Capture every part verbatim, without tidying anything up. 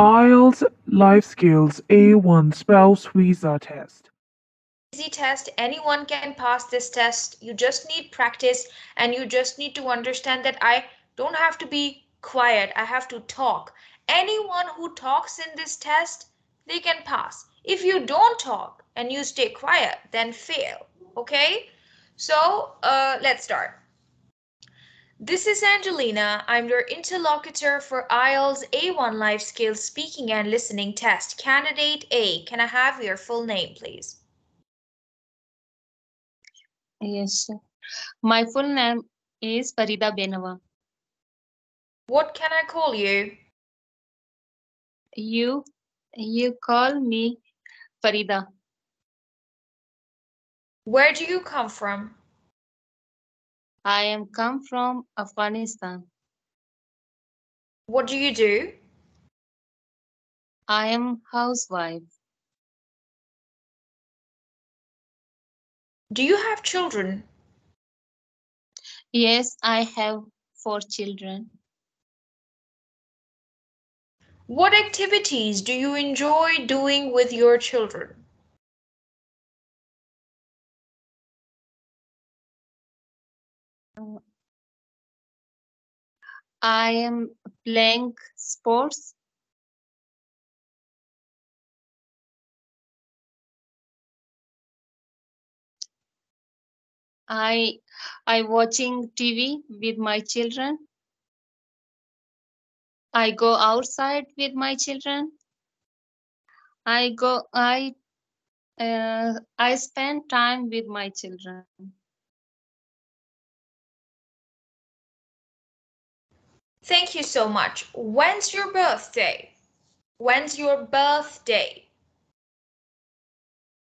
I E L T S Life Skills A one Spouse Visa Test. Easy test. Anyone can pass this test. You just need practice and you just need to understand that I don't have to be quiet. I have to talk. Anyone who talks in this test, they can pass. If you don't talk and you stay quiet, then fail. Okay, so uh, let's start. This is Angelina. I'm your interlocutor for I E L T S A one Life Skills Speaking and Listening Test. Candidate A, can I have your full name, please? Yes, sir. My full name is Farida Benova. What can I call you? You, you call me Farida. Where do you come from? I am come from Afghanistan. What do you do? I am housewife. Do you have children? Yes, I have four children. What activities do you enjoy doing with your children? I am playing sports. I I watching T V with my children. I go outside with my children. I go I uh, I spend time with my children. Thank you so much. When's your birthday? When's your birthday?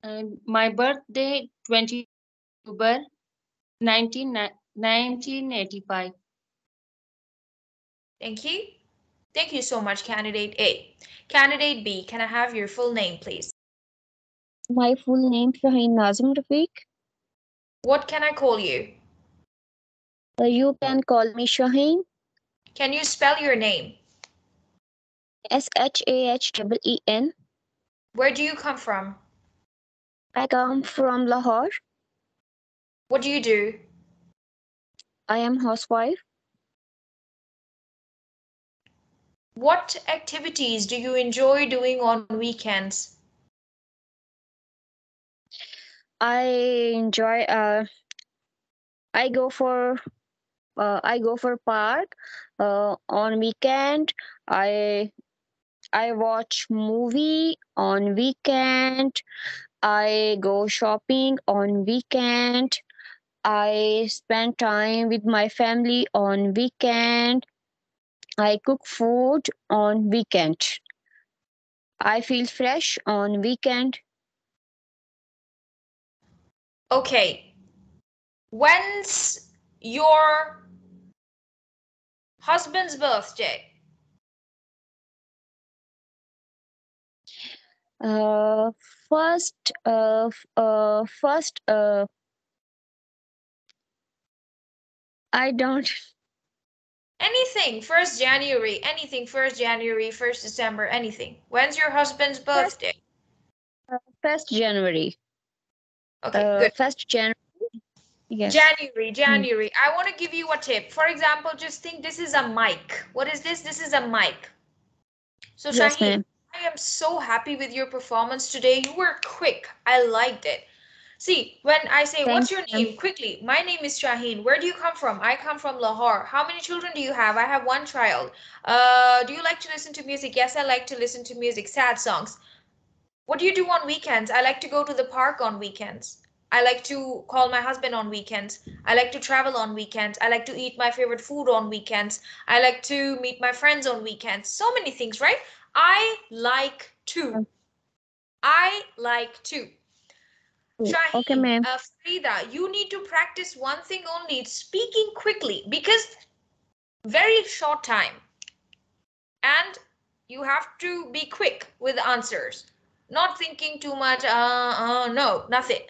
Um, my birthday, twentieth October nineteen eighty-five. Thank you. Thank you so much, Candidate A. Candidate B, can I have your full name, please? My full name, Shaheen Nazim Rafiq. What can I call you? Uh, you can call me Shaheen. Can you spell your name? S H A H E E N. Where do you come from? I come from Lahore. What do you do? I am housewife. What activities do you enjoy doing on weekends? I enjoy, uh, I go for Uh, I go for park uh, on weekend. I I watch movie on weekend. I go shopping on weekend. I spend time with my family on weekend. I cook food on weekend. I feel fresh on weekend. Okay. When's your husband's birthday? Uh, first, uh, uh, first, uh, I don't. Anything, first January, anything, first January, first December, anything. When's your husband's birthday? first January. Okay, uh, good. first January. Yes. January, January. Mm. I want to give you a tip. For example, just think this is a mic. What is this? This is a mic. So yes, Shaheen, I am so happy with your performance today. You were quick. I liked it. See, when I say, Thanks. What's your name? Quickly, my name is Shaheen. Where do you come from? I come from Lahore. How many children do you have? I have one child. Uh, do you like to listen to music? Yes, I like to listen to music, sad songs. What do you do on weekends? I like to go to the park on weekends. I like to call my husband on weekends. I like to travel on weekends. I like to eat my favorite food on weekends. I like to meet my friends on weekends. So many things, right? I like to. I like to. Shaheen, okay, ma'am. Uh, Farida, you need to practice one thing only. It's speaking quickly because very short time. And you have to be quick with answers. Not thinking too much. Uh, uh, no, nothing.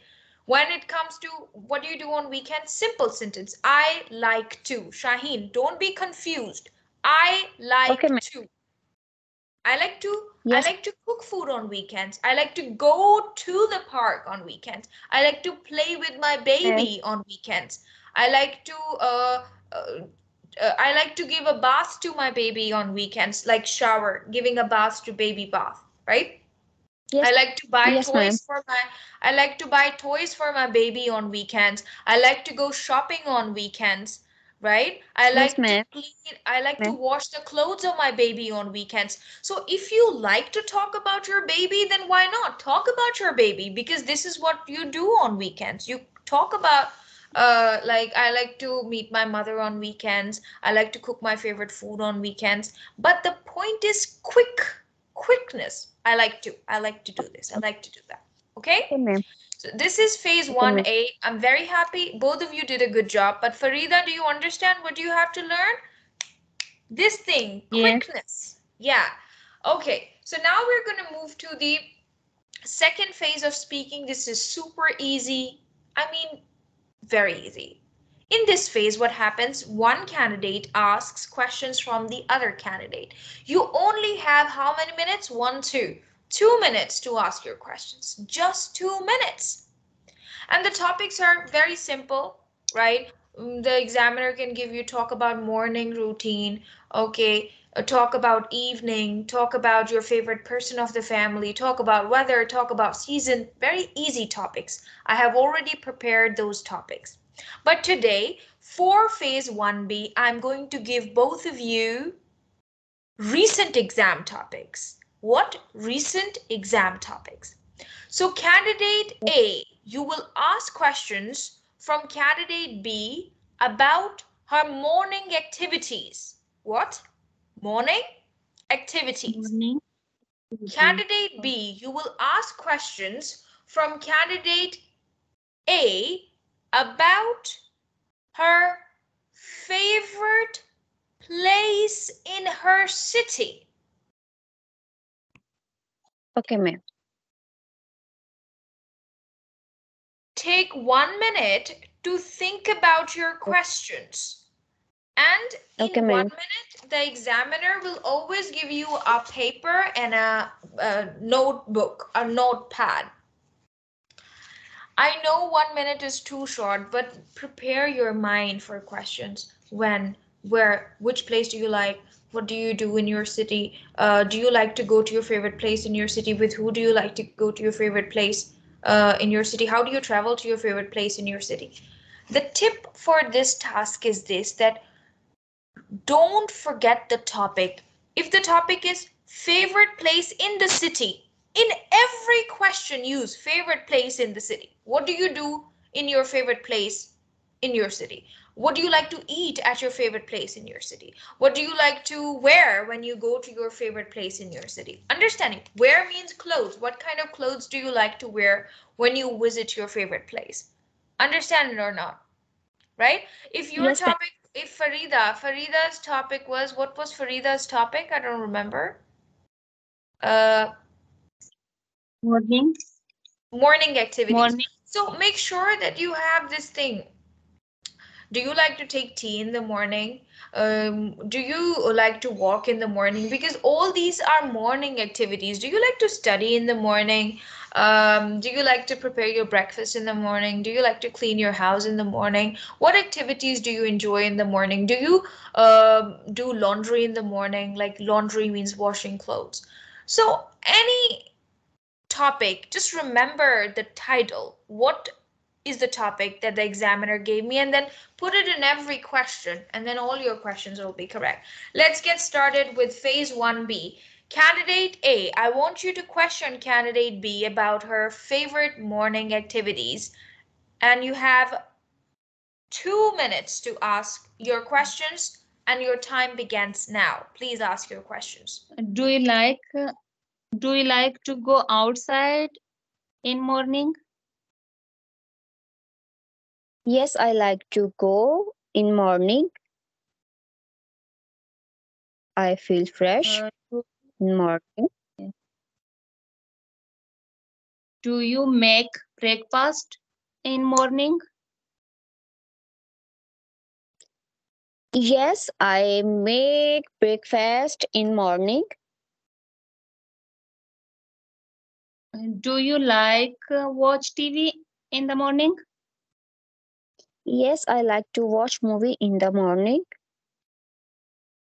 When it comes to what do you do on weekends, simple sentence. I like to. Shaheen, don't be confused. I like okay, to. I like to yes. I like to cook food on weekends. I like to go to the park on weekends. I like to play with my baby yes. on weekends. I like to uh, uh, uh, I like to give a bath to my baby on weekends, like shower, giving a bath to baby bath, right? Yes. I like to buy yes, toys for my I like to buy toys for my baby on weekends. I like to go shopping on weekends. Right? I like yes, to clean, I like to wash the clothes of my baby on weekends. So if you like to talk about your baby, then why not talk about your baby? Because this is what you do on weekends. You talk about uh, like I like to meet my mother on weekends. I like to cook my favorite food on weekends. But the point is quick, quickness. I like to, I like to do this. I like to do that. Okay, Amen. So this is phase one A. I'm very happy. Both of you did a good job. But Farida, do you understand what you have to learn? This thing, yeah. quickness. Yeah. OK, so now we're going to move to the second phase of speaking. This is super easy. I mean, very easy. In this phase, what happens? One candidate asks questions from the other candidate. You only have how many minutes? One, two. Two minutes to ask your questions, just two minutes. And the topics are very simple, right? The examiner can give you talk about morning routine, okay, talk about evening, talk about your favorite person of the family, talk about weather, talk about season, very easy topics. I have already prepared those topics. But today, for phase one B, I'm going to give both of you recent exam topics. What recent exam topics? So candidate A, you will ask questions from candidate B about her morning activities. What? Morning activities. Morning. Candidate B, you will ask questions from candidate A about her favorite place in her city. Okay, ma'am. Take one minute to think about your questions. And okay, in one minute, the examiner will always give you a paper and a, a notebook, a notepad. I know one minute is too short, but prepare your mind for questions. When, where, which place do you like? What do you do in your city? Uh, do you like to go to your favorite place in your city? With who do you like to go to your favorite place uh, in your city? How do you travel to your favorite place in your city? The tip for this task is this, that don't forget the topic. If the topic is favorite place in the city, in every question use favorite place in the city. What do you do in your favorite place in your city? What do you like to eat at your favorite place in your city? What do you like to wear when you go to your favorite place in your city? Understanding wear means clothes. What kind of clothes do you like to wear when you visit your favorite place? Understand it or not, right? If your yes, topic, if Farida, Farida's topic was, what was Farida's topic? I don't remember. Uh, morning. Morning activities. Morning. So make sure that you have this thing. Do you like to take tea in the morning? Um, do you like to walk in the morning? Because all these are morning activities. Do you like to study in the morning? Um, do you like to prepare your breakfast in the morning? Do you like to clean your house in the morning? What activities do you enjoy in the morning? Do you uh, do laundry in the morning? Like laundry means washing clothes. So any topic, just remember the title. What is the topic that the examiner gave me, and then put it in every question, and then all your questions will be correct. Let's get started with phase one B. Candidate A, I want you to question candidate B about her favorite morning activities, and you have two minutes to ask your questions, and your time begins now. Please ask your questions. Do you like, do you like to go outside in morning? Yes, I like to go in morning. I feel fresh in morning. Do you make breakfast in morning? Yes, I make breakfast in morning. Do you like uh, watch T V in the morning? Yes, I like to watch movie in the morning.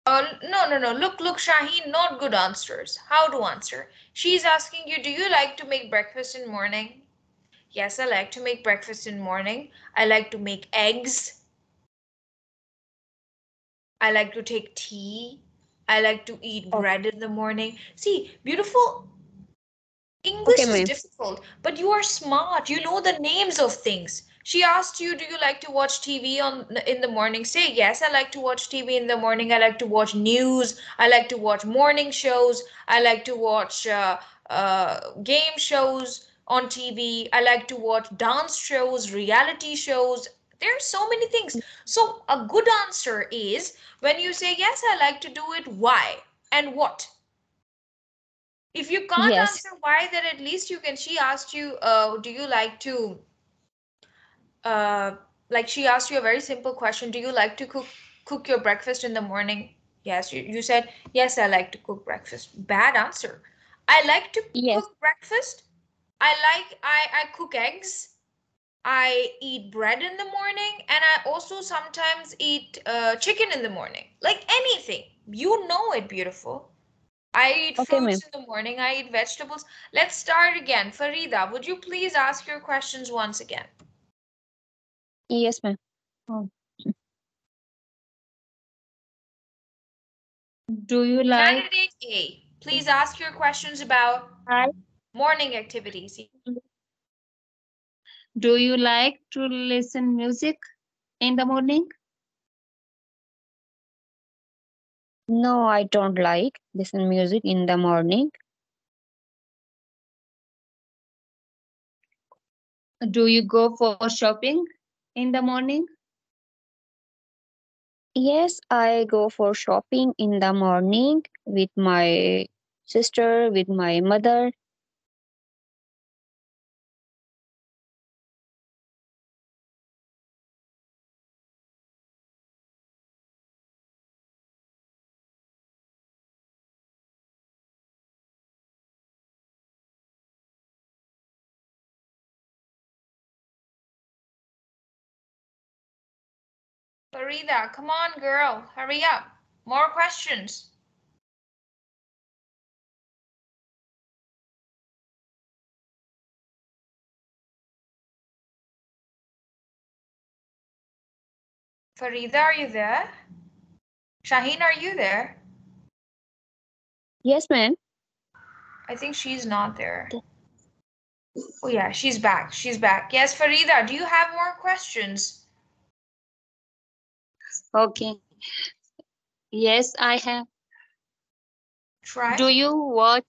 Uh, no, no, no. Look, look, Shaheen, not good answers. How to answer? She's asking you, do you like to make breakfast in morning? Yes, I like to make breakfast in morning. I like to make eggs. I like to take tea. I like to eat bread in the morning. See, beautiful. English okay, is difficult, but you are smart. You know the names of things. She asked you, do you like to watch T V on in the morning? Say, yes, I like to watch T V in the morning. I like to watch news. I like to watch morning shows. I like to watch uh, uh, game shows on T V. I like to watch dance shows, reality shows. There are so many things. So a good answer is when you say, yes, I like to do it. Why and what? If you can't yes. answer why, then at least you can. She asked you, uh, do you like to? Uh, like she asked you a very simple question. Do you like to cook cook your breakfast in the morning? Yes, you, you said, yes, I like to cook breakfast. Bad answer. I like to yes. cook breakfast. I like I, I cook eggs. I eat bread in the morning, and I also sometimes eat uh, chicken in the morning, like anything. You know it, beautiful. I eat okay, fruits in the morning. I eat vegetables. Let's start again. Farida, would you please ask your questions once again? Yes, ma'am. Oh. Do you like... Candidate A, please ask your questions about Hi. morning activities. Do you like to listen music in the morning? No, I don't like listen music in the morning. Do you go for shopping in the morning? Yes, I go for shopping in the morning with my sister, with my mother. Farida, come on, girl, hurry up. More questions. Farida, are you there? Shaheen, are you there? Yes, ma'am. I think she's not there. Oh, yeah, she's back. She's back. Yes, Farida, do you have more questions? Okay. Yes, I have. Try. Do you watch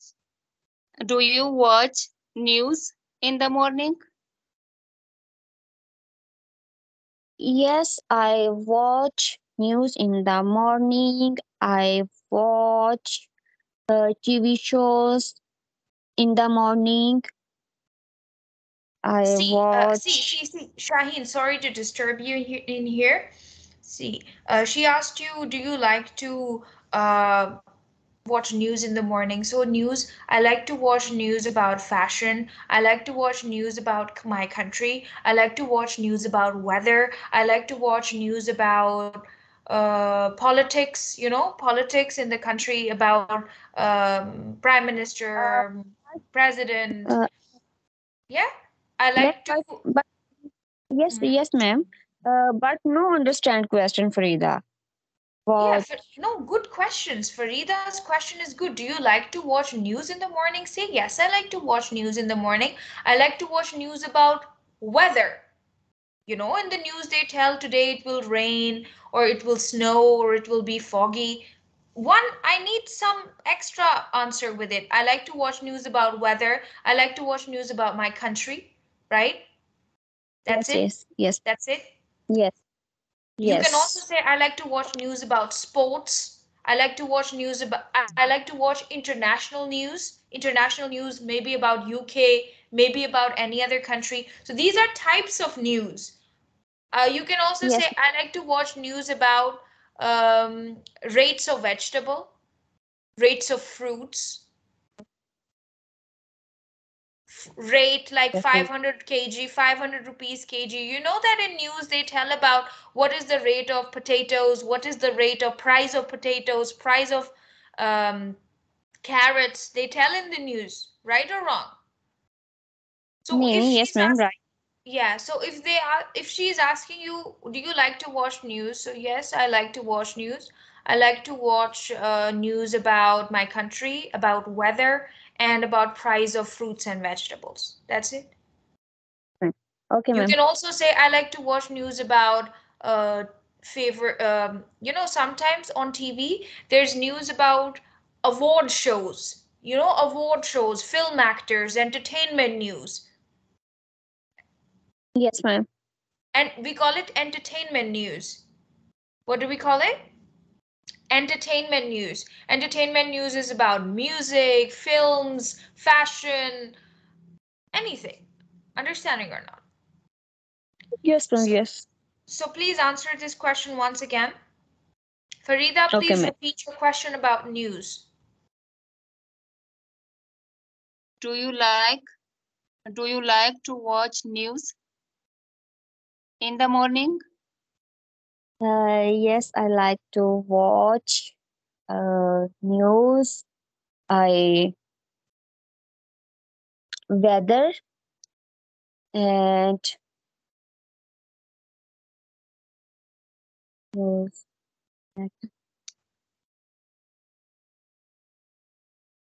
do you watch news in the morning? Yes, I watch news in the morning. I watch uh, T V shows in the morning. I see, watch uh, see, see, see, Shaheen, sorry to disturb you in here. See, uh, she asked you, do you like to uh, watch news in the morning? So news, I like to watch news about fashion. I like to watch news about my country. I like to watch news about weather. I like to watch news about uh, politics, you know, politics in the country, about um, prime minister, uh, president. Uh, yeah, I like to. But, yes, mm. yes, ma'am. Uh, but no understand question, Farida. But yeah, no, good questions. Farida's question is good. Do you like to watch news in the morning? Say, yes, I like to watch news in the morning. I like to watch news about weather. You know, in the news they tell today it will rain or it will snow or it will be foggy. One, I need some extra answer with it. I like to watch news about weather. I like to watch news about my country, right? That's yes, it. Yes, yes. That's it. Yes. Yes. You can also say, I like to watch news about sports. I like to watch news about, I, I like to watch international news, international news, maybe about U K, maybe about any other country. So these are types of news. Uh, you can also yes. say, I like to watch news about um, rates of vegetable, rates of fruits. rate like Definitely. five hundred kilograms, five hundred rupees kilograms. You know that in news they tell about what is the rate of potatoes, what is the rate of price of potatoes, price of um, carrots. They tell in the news, right or wrong? So mm, yes, ma'am, right. Yeah, so if they are, if she's asking you, do you like to watch news? So yes, I like to watch news. I like to watch uh, news about my country, about weather, and about price of fruits and vegetables. That's it. Okay, ma'am. You can also say I like to watch news about uh, favorite. Um, you know, sometimes on T V there's news about award shows. You know, award shows, film actors, entertainment news. Yes, ma'am. And we call it entertainment news. What do we call it? Entertainment news. Entertainment news is about music, films, fashion, anything. Understanding or not? Yes, ma'am, yes. So please answer this question once again. Farida, please okay, repeat your question about news. Do you like, do you like to watch news? In the morning? Uh, yes, I like to watch uh, news. I weather and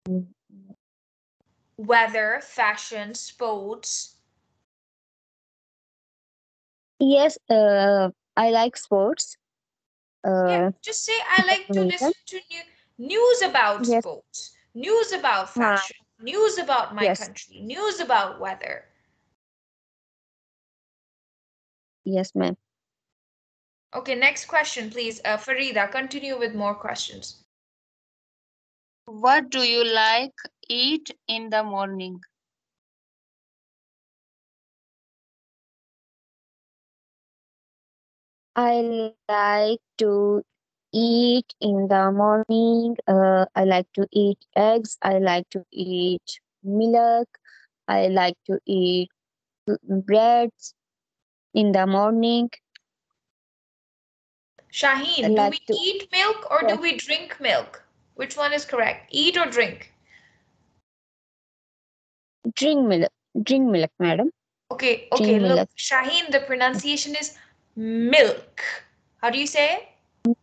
news. Weather, fashion, sports. Yes, uh, I like sports. Uh, yeah, just say I like to listen to new news about yes. sports, news about fashion, ah. news about my yes. country, news about weather. Yes, ma'am. Okay, next question, please. Uh, Farida, continue with more questions. What do you like to eat in the morning? I like to eat in the morning. Uh, I like to eat eggs. I like to eat milk. I like to eat breads in the morning. Shaheen, like do we to... eat milk or yeah. do we drink milk? Which one is correct? Eat or drink? Drink milk. Drink milk, madam. Okay, okay. Drink look, milk. Shaheen, the pronunciation is milk. How do you say it?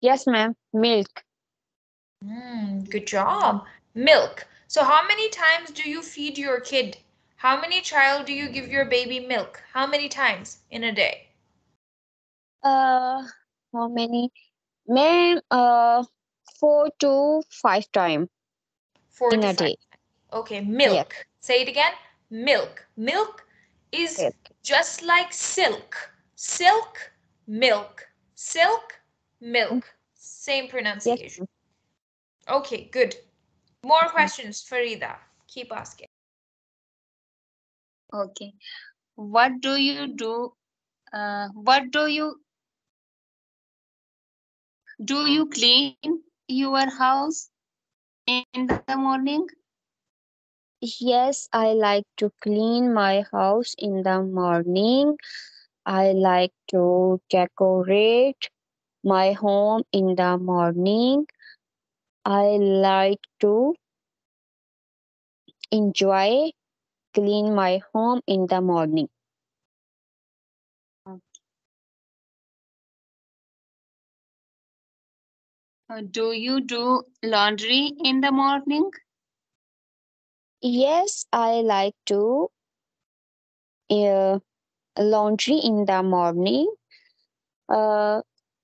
Yes, ma'am. Milk. Mm, good job. Milk. So how many times do you feed your kid? How many child do you give your baby milk? How many times in a day? Uh, how many? Ma'am, uh, four to five times in a day. Okay, milk. Yes. Say it again. Milk. Milk is milk. Just like silk. Silk, milk, silk, milk. Same pronunciation. Yes. Okay, good. More questions, Farida. Keep asking. Okay. What do you do? Uh, what do you do? You clean your house in the morning? Yes, I like to clean my house in the morning. I like to decorate my home in the morning. I like to enjoy clean my home in the morning. Do you do laundry in the morning? Yes, I like to uh, laundry in the morning. Uh,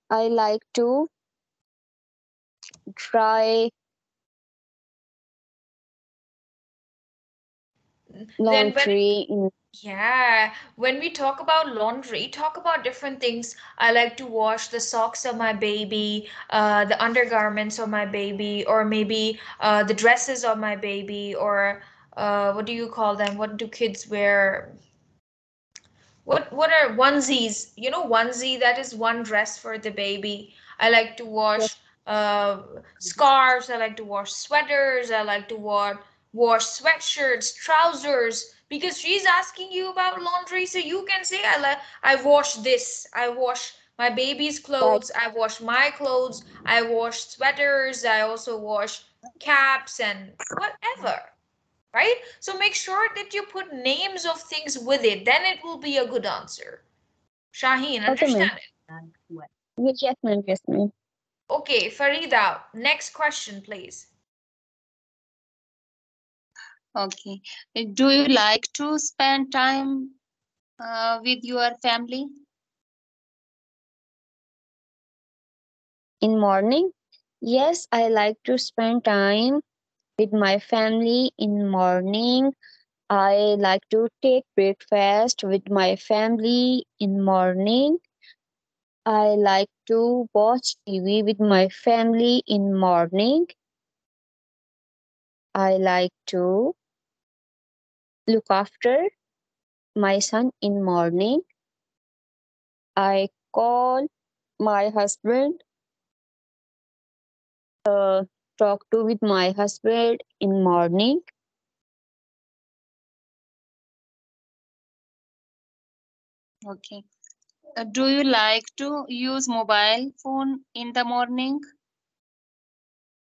I like to dry laundry. When, yeah, when we talk about laundry, talk about different things. I like to wash the socks of my baby, uh, the undergarments of my baby, or maybe uh, the dresses of my baby, or uh, what do you call them? What do kids wear? What what are onesies? You know, onesie, that is one dress for the baby. I like to wash uh, scarves. I like to wash sweaters. I like to wash wore sweatshirts, trousers, because she's asking you about laundry. So you can say, I, I wash this, I wash my baby's clothes, I wash my clothes, I wash sweaters, I also wash caps and whatever, right? So make sure that you put names of things with it, then it will be a good answer. Shaheen, understand it? Yes, ma'am, yes, ma'am. Okay, Farida, next question, please. Okay, do you like to spend time uh, with your family? In morning? Yes, I like to spend time with my family in morning. I like to take breakfast with my family in morning. I like to watch T V with my family in morning. I like to look after my son in morning. I call my husband, uh, talk to with my husband in morning. Okay. Uh, do you like to use mobile phone in the morning?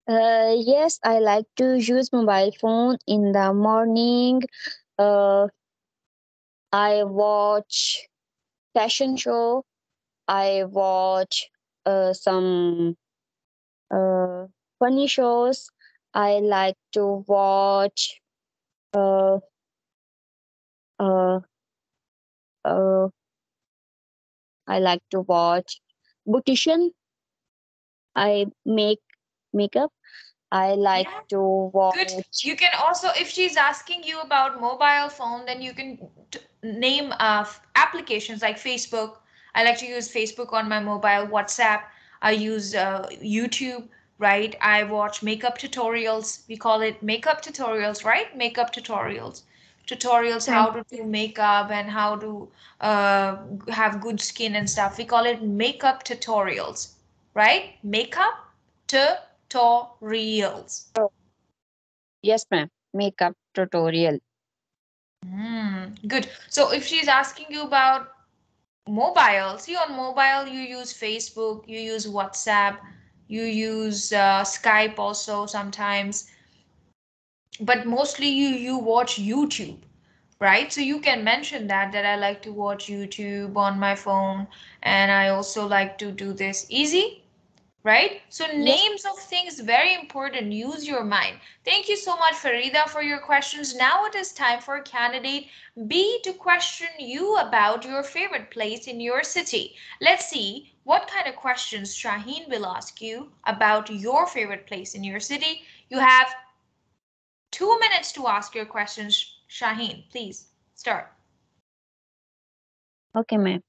Uh, yes, I like to use mobile phone in the morning. Uh, I watch fashion show. I watch uh, some uh, funny shows. I like to watch uh, uh, uh, I like to watch beautician. I make makeup. I like yeah. to watch. Good. You can also, if she's asking you about mobile phone, then you can t name uh, applications like Facebook. I like to use Facebook on my mobile, WhatsApp. I use uh, YouTube, right? I watch makeup tutorials. We call it makeup tutorials, right? Makeup tutorials. Tutorials, how to do makeup and how to uh, have good skin and stuff. We call it makeup tutorials, right? Makeup tutorials. Oh. Yes, ma'am. Makeup tutorial. Mm, good. So if she's asking you about mobile, see on mobile, you use Facebook, you use WhatsApp, you use uh, Skype also sometimes. But mostly you you watch YouTube, right? So you can mention that that I like to watch YouTube on my phone and I also like to do this. Easy, right? So yes. Names of things, very important. Use your mind. Thank you so much, Farida, for your questions. Now it is time for candidate B to question you about your favorite place in your city. Let's see what kind of questions Shaheen will ask you about your favorite place in your city. You have Two minutes to ask your questions, Shaheen. Please start. Okay, ma'am.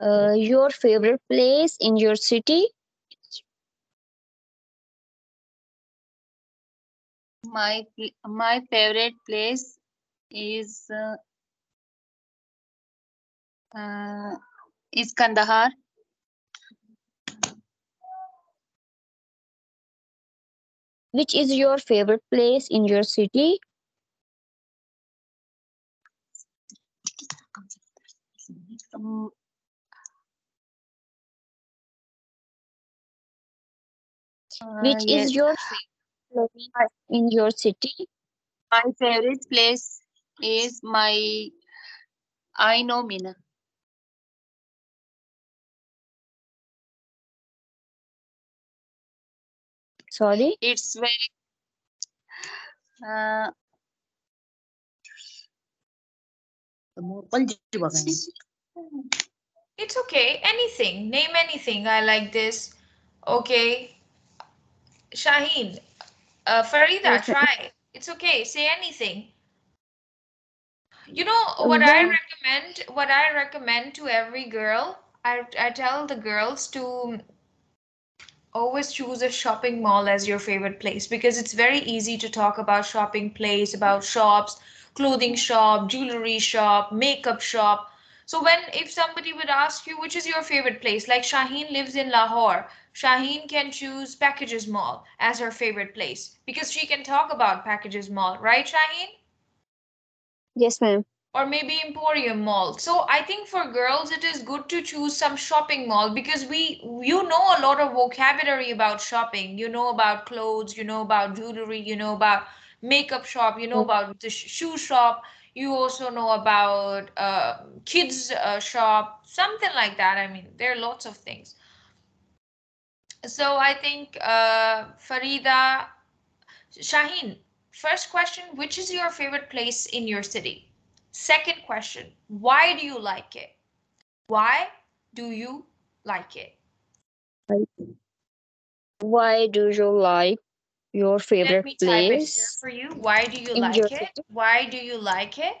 Uh, your favorite place in your city? My my favorite place is uh, uh, is Kandahar. Which is your favorite place in your city? Um, Which yes. is your favorite place in your city? My favorite place is my, I know Mina. Sorry, it's very uh, it's okay, anything, name anything. I like this. Okay, Shaheen, uh, Farida, try. It's okay, say anything. You know what I recommend, what I recommend to every girl, I, I tell the girls to always choose a shopping mall as your favorite place, because it's very easy to talk about shopping place, about shops, clothing shop, jewelry shop, makeup shop. So when if somebody would ask you, which is your favorite place? Like Shaheen lives in Lahore. Shaheen can choose Packages Mall as her favorite place because she can talk about Packages Mall, right, Shaheen? Yes, ma'am. Or maybe Emporium Mall. So I think for girls, it is good to choose some shopping mall because we, you know, a lot of vocabulary about shopping. You know about clothes, you know about jewelry, you know about makeup shop, you know about the sh shoe shop. You also know about uh, kids uh, shop, something like that. I mean, there are lots of things. So I think uh, Farida, Shaheen, first question, which is your favorite place in your city? Second question, why do you like it? Why do you like it? Why do you like your favorite place? Let me type it here for you. Why do you like it? Why do you like it?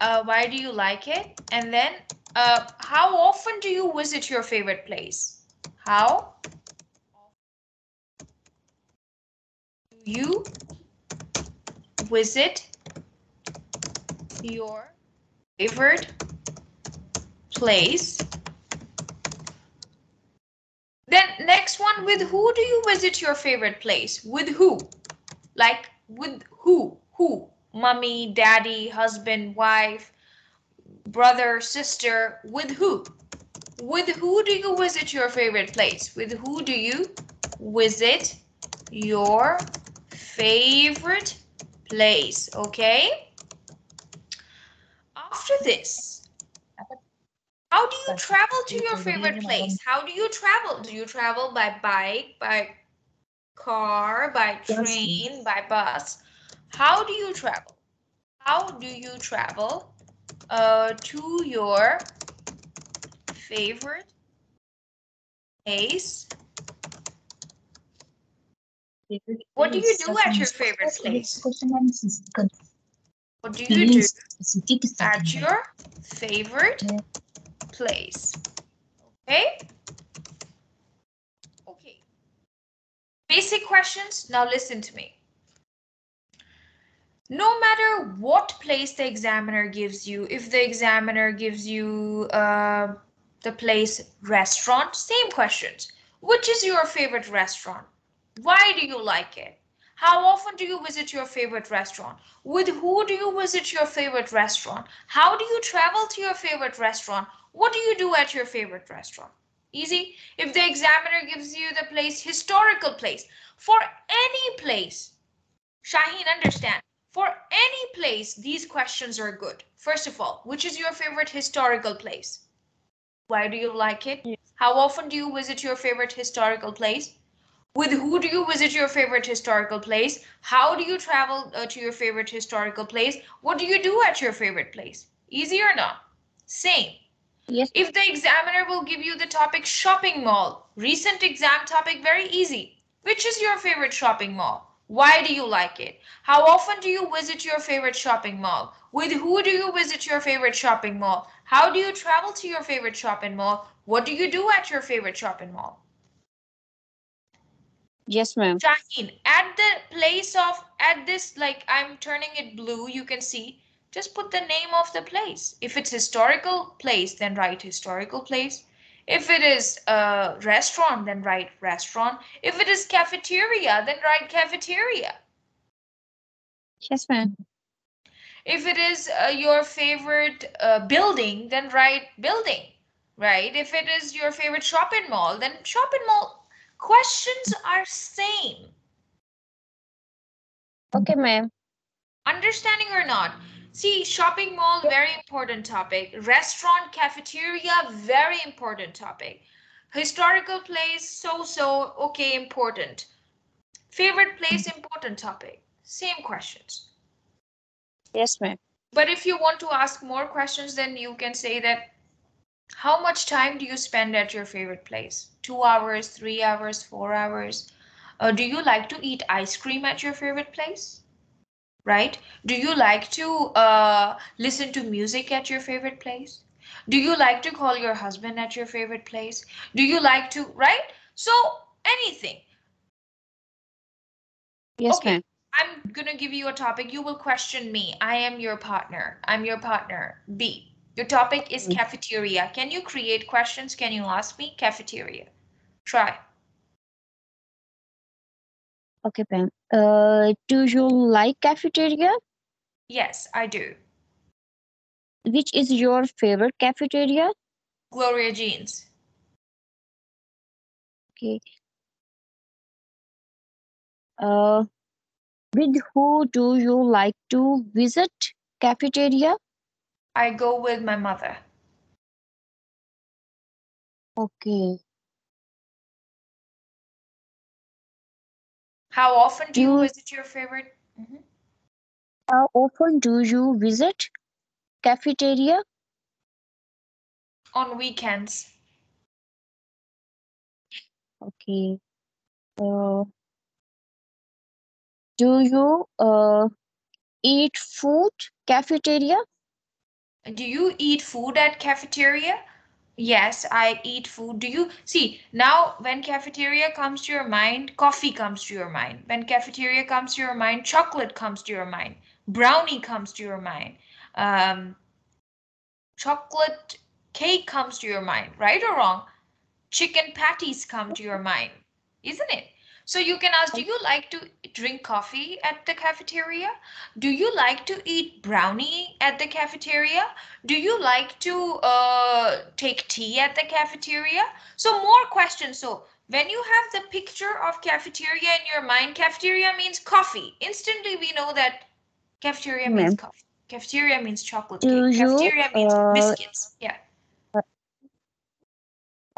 Uh, why do you like it? And then, uh, how often do you visit your favorite place? How do you visit your favorite place? Then next one, with who do you visit your favorite place? With who? Like with who? Who? Mommy, daddy, husband, wife, brother, sister, with who? With who do you visit your favorite place? With who do you visit your favorite place? Okay. After this, how do you travel to your favorite place? How do you travel? Do you travel by bike, by car, by train, by bus? How do you travel? How do you travel uh, to your favorite place? What do you do at your favorite place? What do you do at your favorite place? Okay. Okay. Basic questions. Now listen to me. No matter what place the examiner gives you, if the examiner gives you uh, the place restaurant, same questions. Which is your favorite restaurant? Why do you like it? How often do you visit your favorite restaurant? With who do you visit your favorite restaurant? How do you travel to your favorite restaurant? What do you do at your favorite restaurant? Easy. If the examiner gives you the place, historical place, for any place, Shaheen, understand, for any place, these questions are good. First of all, which is your favorite historical place? Why do you like it? Yes. How often do you visit your favorite historical place? With who do you visit your favorite historical place? How do you travel uh, to your favorite historical place? What do you do at your favorite place? Easy or not? Same. Yes. If the examiner will give you the topic shopping mall, recent exam topic, very easy. Which is your favorite shopping mall? Why do you like it? How often do you visit your favorite shopping mall? With who do you visit your favorite shopping mall? How do you travel to your favorite shopping mall? What do you do at your favorite shopping mall? Yes, ma'am. Shaheen, at the place of, at this, like I'm turning it blue, you can see, just put the name of the place. If it's historical place, then write historical place. If it is a restaurant, then write restaurant. If it is cafeteria, then write cafeteria. Yes, ma'am. If it is uh, your favorite uh, building, then write building, right? If it is your favorite shopping mall, then shopping mall. Questions are same. Okay, ma'am. Understanding or not? See, shopping mall, very important topic. Restaurant, cafeteria, very important topic. Historical place, so-so, okay, important. Favorite place, important topic. Same questions. Yes, ma'am. But if you want to ask more questions, then you can say that how much time do you spend at your favorite place? Two hours, three hours, four hours. Uh, do you like to eat ice cream at your favorite place? Right? Do you like to uh, listen to music at your favorite place? Do you like to call your husband at your favorite place? Do you like to, right? So anything. Yes, okay. Ma'am. I'm going to give you a topic. You will question me. I am your partner. I'm your partner. B. Your topic is cafeteria. Can you create questions? Can you ask me? Cafeteria. Try. Okay, Pam. Uh, do you like cafeteria? Yes, I do. Which is your favorite cafeteria? Gloria Jeans. Okay. Uh, with who do you like to visit cafeteria? I go with my mother. Okay. How often do you, you visit your favorite? Mm-hmm. How often do you visit cafeteria? On weekends. Okay. Uh, do you uh, eat food cafeteria? Do you eat food at cafeteria? Yes, I eat food. Do you see now when cafeteria comes to your mind, coffee comes to your mind. When cafeteria comes to your mind, chocolate comes to your mind. Brownie comes to your mind. Um, chocolate cake comes to your mind, right or wrong? Chicken patties come to your mind, isn't it? So you can ask, do you like to drink coffee at the cafeteria? Do you like to eat brownie at the cafeteria? Do you like to uh, take tea at the cafeteria? So more questions. So when you have the picture of cafeteria in your mind, cafeteria means coffee. Instantly we know that cafeteria means coffee. Cafeteria means chocolate cake. Cafeteria means biscuits. Yeah.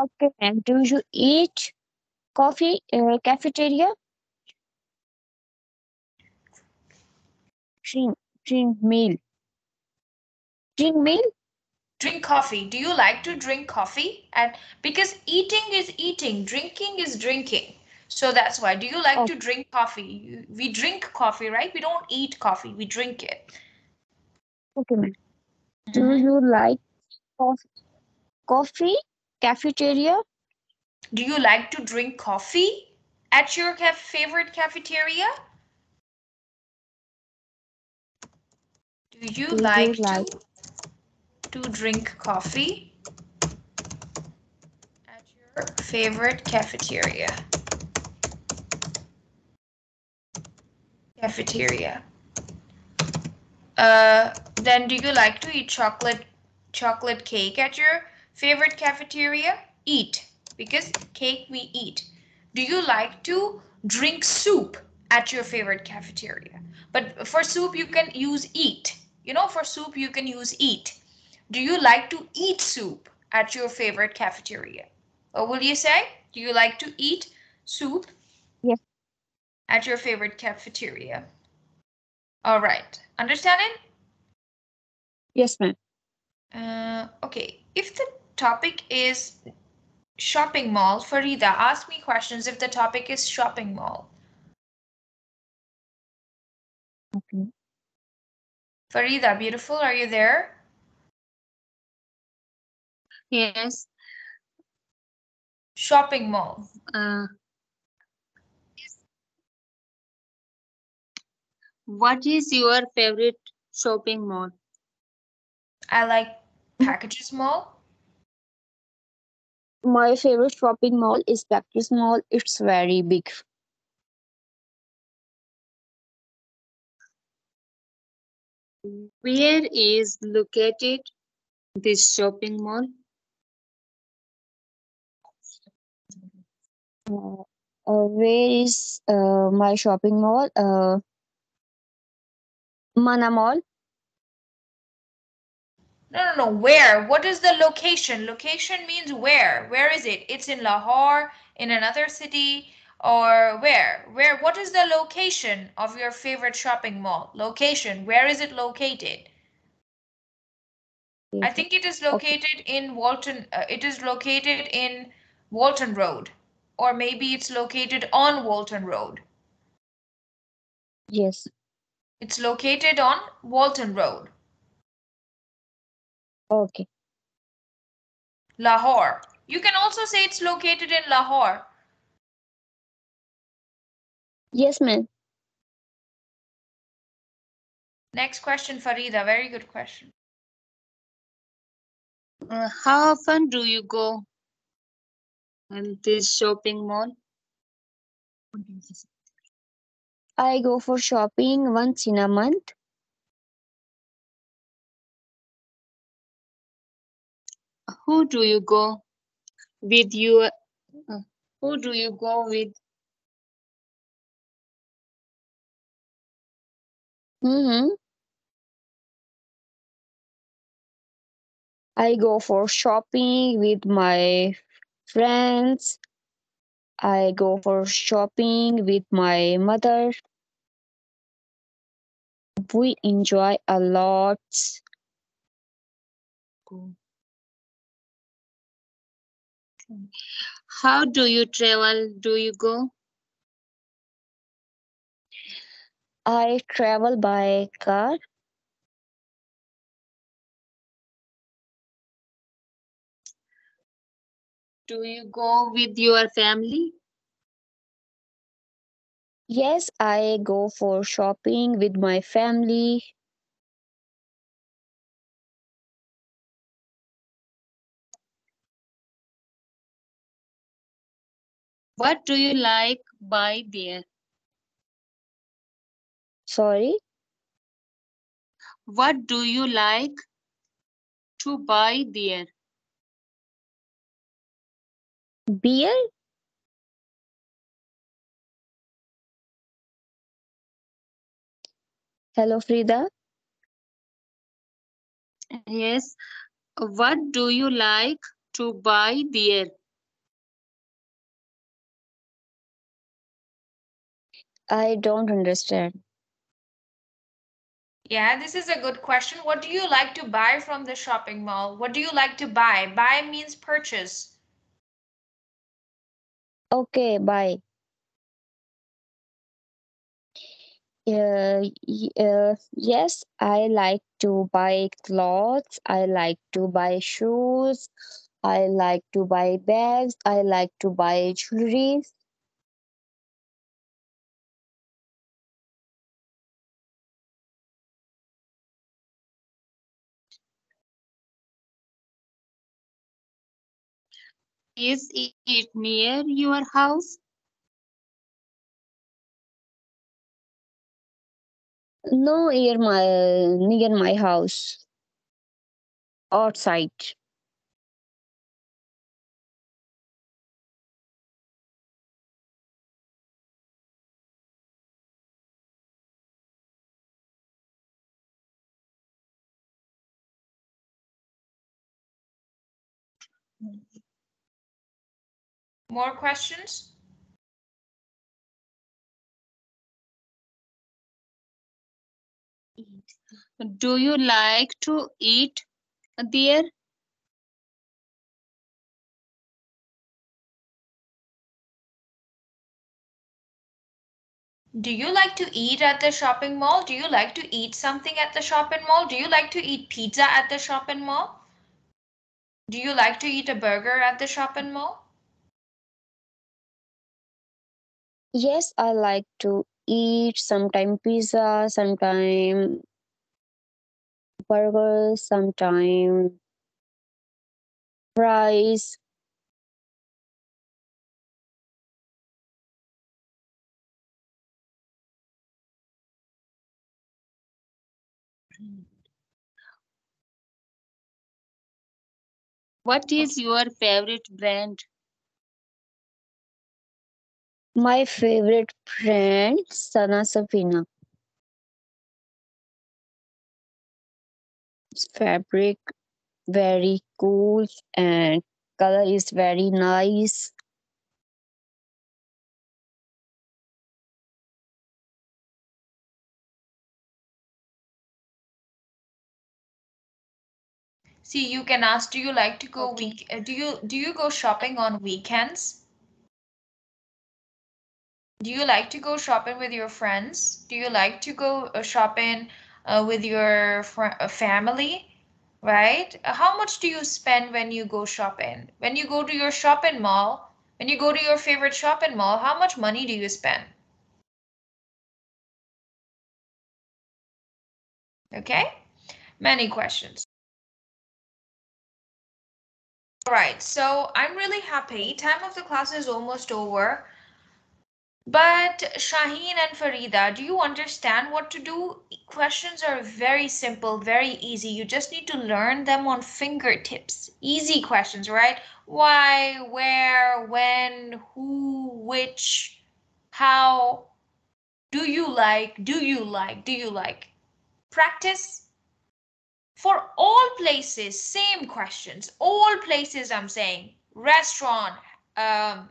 Okay, and do you eat coffee uh, cafeteria? Drink, drink meal. Drink meal? Drink coffee. Do you like to drink coffee? And because eating is eating, drinking is drinking. So that's why. Do you like okay. to drink coffee? We drink coffee, right? We don't eat coffee. We drink it. Okay, ma'am. Mm-hmm. Do you like coffee? Coffee cafeteria? Do you like to drink coffee at your ca favorite cafeteria? Do you, do like, you like to, to drink coffee at your favorite cafeteria? Cafeteria. Uh, then do you like to eat chocolate chocolate cake at your favorite cafeteria? Eat. Because cake we eat. Do you like to drink soup at your favorite cafeteria? But for soup you can use eat. You know, for soup you can use eat. Do you like to eat soup at your favorite cafeteria? Or will you say, do you like to eat soup yes. at your favorite cafeteria? All right. Understand it? Yes, ma'am. Uh, okay. If the topic is shopping mall, Farida, ask me questions if the topic is shopping mall. Okay. Farida, beautiful, are you there? Yes. Shopping mall. Uh, what is your favorite shopping mall? I like Packages Mall. My favorite shopping mall is Bactus Mall. It's very big. Where is located this shopping mall? Uh, uh, where is uh, my shopping mall? Uh, Mana Mall. No, no, no. Where? What is the location? Location means where? Where is it? It's in Lahore, in another city, or where? Where? What is the location of your favorite shopping mall? Location. Where is it located? I think it is located okay. in Walton. Uh, it is located in Walton Road, or maybe it's located on Walton Road. Yes. It's located on Walton Road. Okay. Lahore. You can also say it's located in Lahore. Yes, ma'am. Next question, Farida. Very good question. Uh, how often do you go in this shopping mall? I go for shopping once in a month. Who do you go with you? Uh, who do you go with? Mm-hmm. I go for shopping with my friends. I go for shopping with my mother. We enjoy a lot. Cool. How do you travel? Do you go? I travel by car. Do you go with your family? Yes, I go for shopping with my family. What do you like buy there? Sorry? What do you like to buy there? Beer? Hello, Farida. Yes. What do you like to buy there? I don't understand. Yeah, this is a good question. What do you like to buy from the shopping mall? What do you like to buy? Buy means purchase. Okay, buy. Uh, uh, yes, I like to buy clothes. I like to buy shoes. I like to buy bags. I like to buy jewelry. Is it near your house? No, near my near my house. Outside. More questions? Do you like to eat there? Do you like to eat at the shopping mall? Do you like to eat something at the shopping mall? Do you like to eat pizza at the shopping mall? Do you like to eat a burger at the shopping mall? Yes, I like to eat sometimes pizza, sometimes burgers, sometimes fries. What is your favorite brand? My favorite brand, Sana Safina. Its fabric very cool and color is very nice. See, you can ask, do you like to go okay. week? Uh, do you do you go shopping on weekends? Do you like to go shopping with your friends? Do you like to go shopping uh, with your family, right? How much do you spend when you go shopping? When you go to your shopping mall, when you go to your favorite shopping mall, how much money do you spend? Okay, many questions. Alright, so I'm really happy. Time of the class is almost over. But Shaheen and Farida, do you understand what to do? Questions are very simple, very easy. You just need to learn them on fingertips. Easy questions, right? Why, where, when, who, which, how, do you like, do you like, do you like? Practice for all places, same questions. All places, I'm saying. Restaurant, um,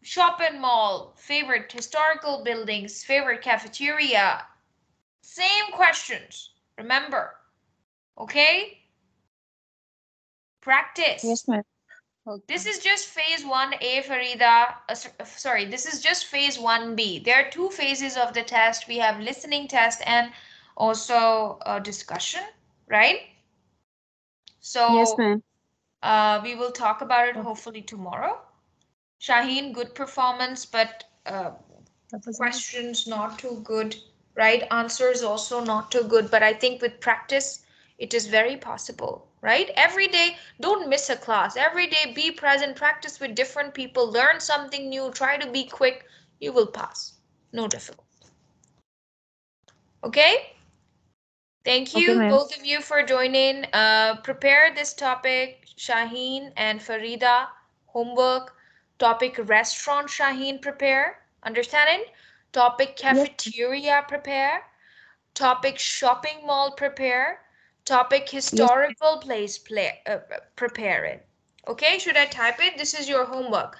shop and mall, favorite historical buildings, favorite cafeteria. Same questions, remember. Okay? Practice. Yes, ma'am. Okay. This is just phase one A, Farida. Uh, sorry, this is just phase one B. There are two phases of the test. We have listening test and also a discussion, right? So yes, ma'am. Uh, we will talk about it hopefully tomorrow. Shaheen, good performance, but uh, questions not too good, right? Answers also not too good, but I think with practice, it is very possible, right? Every day, don't miss a class. Every day, be present, practice with different people, learn something new, try to be quick. You will pass, no difficult. Okay? Thank you, okay, both of you, for joining. Uh, prepare this topic, Shaheen and Farida, homework. Topic restaurant, Shaheen, prepare. Understanding? Topic cafeteria, prepare. Topic shopping mall, prepare. Topic historical place, play, uh, prepare it. Okay, should I type it? This is your homework.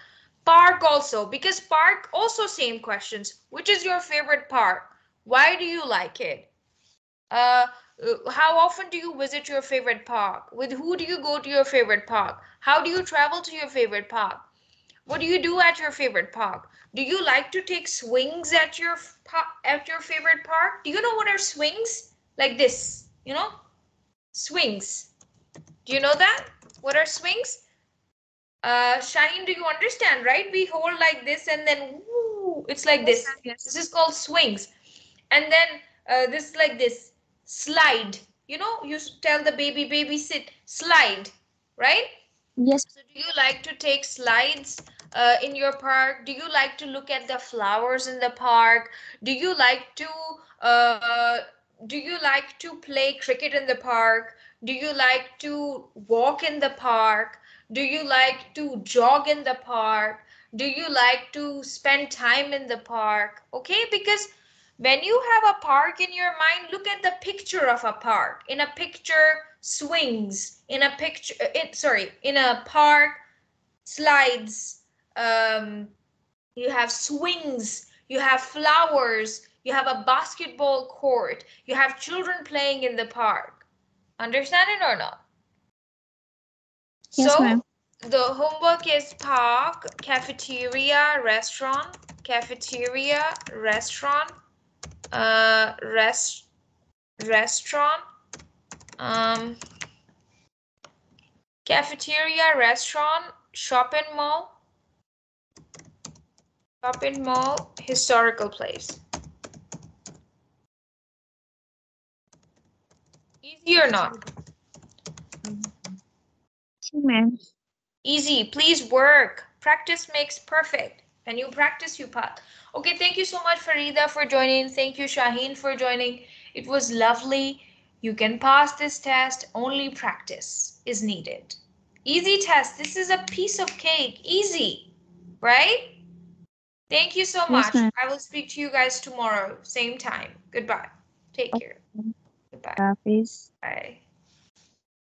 Park also, because park also same questions. Which is your favorite park? Why do you like it? Uh, how often do you visit your favorite park? With who do you go to your favorite park? How do you travel to your favorite park? What do you do at your favorite park? Do you like to take swings at your at your favorite park? Do you know what are swings? Like this, you know? Swings. Do you know that? What are swings? Uh, Shaheen, do you understand, right? We hold like this and then woo, it's like this. Yes. This is called swings. And then uh, this like this. Slide. You know, you tell the baby, baby sit, slide, right? Yes. So do you like to take slides uh, in your park? Do you like to look at the flowers in the park? Do you like to uh, do you like to play cricket in the park? Do you like to walk in the park? Do you like to jog in the park? Do you like to spend time in the park? Okay, because when you have a park in your mind, look at the picture of a park. In a picture, swings. In a picture, in, sorry, in a park, slides. Um, you have swings. You have flowers. You have a basketball court. You have children playing in the park. Understand it or not? Yes, ma'am. So the homework is park, cafeteria, restaurant, cafeteria, restaurant. Uh, rest, restaurant, um, cafeteria, restaurant, shopping mall, shopping mall, historical place. Easy or not? Mm-hmm. Easy. Please work. Practice makes perfect. When you practice, you pass. Okay, thank you so much, Farida, for joining. Thank you, Shaheen, for joining. It was lovely. You can pass this test. Only practice is needed. Easy test. This is a piece of cake. Easy, right? Thank you so much. Yes, I will speak to you guys tomorrow, same time. Goodbye. Take okay. care. Goodbye. Bye.